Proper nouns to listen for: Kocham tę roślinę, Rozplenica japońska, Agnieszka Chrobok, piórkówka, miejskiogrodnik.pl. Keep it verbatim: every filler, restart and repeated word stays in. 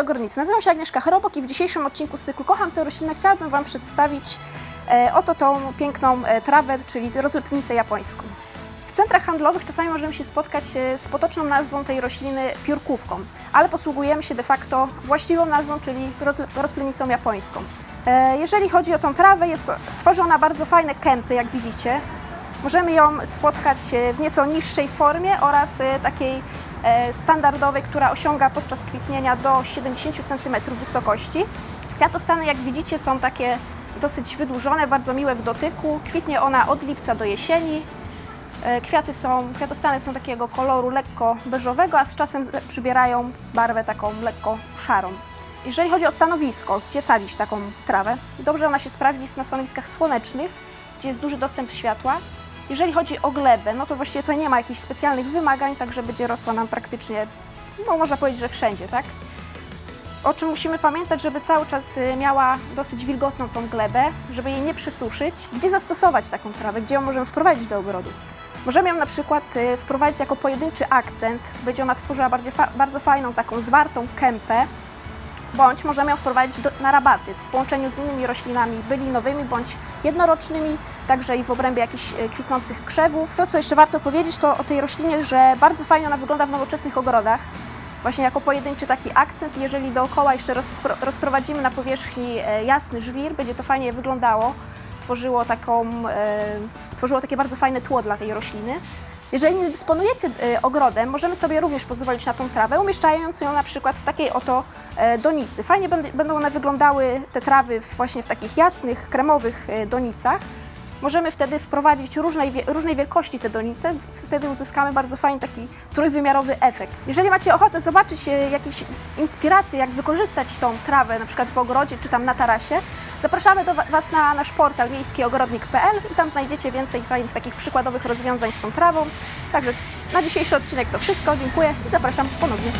Miejscy ogrodnicy. Nazywam się Agnieszka Chrobok i w dzisiejszym odcinku z cyklu Kocham tę roślinę chciałabym Wam przedstawić e, oto tą piękną e, trawę, czyli rozplenicę japońską. W centrach handlowych czasami możemy się spotkać z potoczną nazwą tej rośliny piórkówką, ale posługujemy się de facto właściwą nazwą, czyli rozplenicą japońską. E, jeżeli chodzi o tą trawę, jest, tworzy ona bardzo fajne kępy, jak widzicie. Możemy ją spotkać w nieco niższej formie oraz takiej standardowej, która osiąga podczas kwitnienia do siedemdziesięciu centymetrów wysokości. Kwiatostany, jak widzicie, są takie dosyć wydłużone, bardzo miłe w dotyku. Kwitnie ona od lipca do jesieni. Kwiaty są, kwiatostany są takiego koloru lekko beżowego, a z czasem przybierają barwę taką lekko szarą. Jeżeli chodzi o stanowisko, gdzie sadzić taką trawę, dobrze ona się sprawdzi na stanowiskach słonecznych, gdzie jest duży dostęp światła. Jeżeli chodzi o glebę, no to właściwie to nie ma jakichś specjalnych wymagań, także będzie rosła nam praktycznie, no można powiedzieć, że wszędzie, tak? O czym musimy pamiętać, żeby cały czas miała dosyć wilgotną tą glebę, żeby jej nie przysuszyć. Gdzie zastosować taką trawę, gdzie ją możemy wprowadzić do ogrodu? Możemy ją na przykład wprowadzić jako pojedynczy akcent, będzie ona tworzyła fa bardzo fajną taką zwartą kępę, bądź możemy ją wprowadzić do, na rabaty w połączeniu z innymi roślinami bylinowymi bądź jednorocznymi, także i w obrębie jakichś kwitnących krzewów. To, co jeszcze warto powiedzieć, to o tej roślinie, że bardzo fajnie ona wygląda w nowoczesnych ogrodach, właśnie jako pojedynczy taki akcent. Jeżeli dookoła jeszcze rozpro, rozprowadzimy na powierzchni jasny żwir, będzie to fajnie wyglądało, tworzyło, taką, e, tworzyło takie bardzo fajne tło dla tej rośliny. Jeżeli nie dysponujecie ogrodem, możemy sobie również pozwolić na tą trawę, umieszczając ją na przykład w takiej oto donicy. Fajnie będą one wyglądały, te trawy, właśnie w takich jasnych, kremowych donicach. Możemy wtedy wprowadzić różnej, różnej wielkości te donice, wtedy uzyskamy bardzo fajny taki trójwymiarowy efekt. Jeżeli macie ochotę zobaczyć jakieś inspiracje, jak wykorzystać tą trawę na przykład w ogrodzie czy tam na tarasie, zapraszamy do Was na nasz portal miejski ogrodnik kropka p l i tam znajdziecie więcej fajnych takich przykładowych rozwiązań z tą trawą. Także na dzisiejszy odcinek to wszystko, dziękuję i zapraszam ponownie.